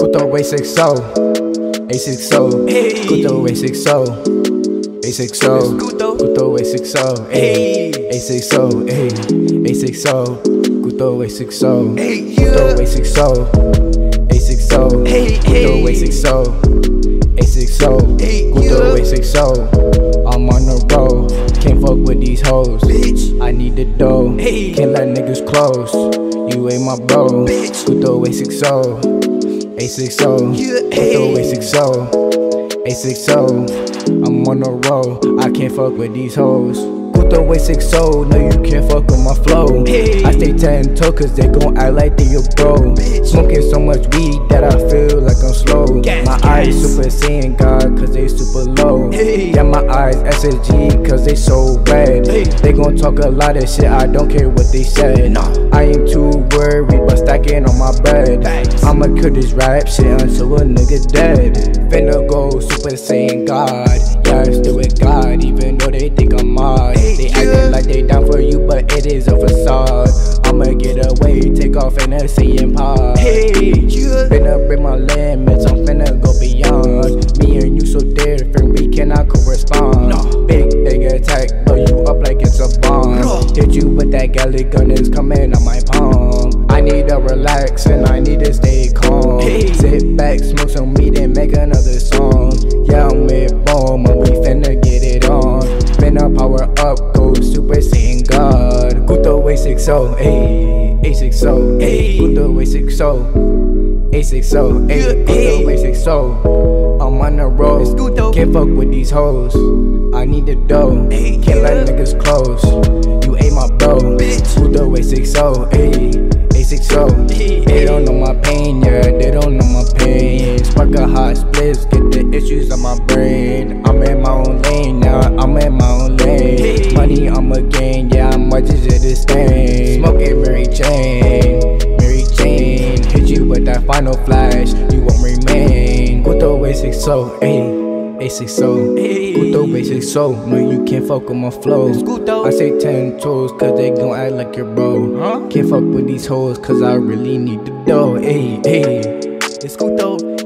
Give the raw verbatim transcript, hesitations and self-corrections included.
Kooto eight sixty, eight sixty, Kooto eight sixty, eight sixty, Kooto eight sixty, eight sixty, eight sixty, Kooto eight sixty, Kooto eight sixty, eight sixty, Kooto eight sixty, eight sixty, Kooto eight sixty. I'm on the road, can't fuck with these hoes. Bitch, I need the dough, hey. Can't let niggas close. You ain't my bro, bitch. Kooto eight sixty, eight sixty, yeah, Kooto eight sixty, eight sixty. I'm on the road, I can't fuck with these hoes. Kooto eight sixty, no you can't fuck with my flow, hey. I stay ten toe cause they gon' act like they your bro. Smoking so much weed that I feel like I'm slow, gas, my gas. Eyes super seeing God cause they super low, hey. Yeah, my eyes S S G cause they so red, hey. They gon' talk a lot of shit, I don't care what they say, nah. I ain't too worried about stacking on my bed. Thanks. I'ma kill this rap shit until a nigga dead. Finna go super seeing God, yeah I still with God even though they think I'm odd. They actin' like they down for you, but it is a facade. I'ma get away, take off in a seeing pod. Hey, yeah. Finna break my limits, I'm finna go beyond. Me and you so different, we cannot correspond. No. Big nigga attack, blow you up like it's a bomb. No. Hit you with that galley gun, it's coming on my palm. I need to relax and I need to stay calm. Hey. Sit back, smoke some weed and make another song. Yeah, I'm with bomb, and we finna get it on. Finna power up, go super saiyan God. Kooto eight sixty, ayy, eight sixty, ayy, Kooto eight sixty, eight sixty, ayy, Kooto eight sixty. I'm on the road, can't fuck with these hoes. I need the dough, can't let niggas close. You ain't my bro, Kooto eight sixty, ayy, eight sixty. They don't know my pain, yeah, they don't know my pain. Spark a hot splits, get the issues on my brain. I'm in my own lane now, I'm in my own lane. Money I'ma gain, yeah, I'm much as it is stain. Smoking Mary Jane, Mary Jane. Hit you with that final flash, you won't remain. Kooto eight sixty, ayy. eight sixty, hey. Kooto eight sixty, no you can't fuck with my flow. I say ten toes cause they gon' act like your bro, huh? Can't fuck with these hoes cause I really need the dough, ayy, ayy. It's Kooto.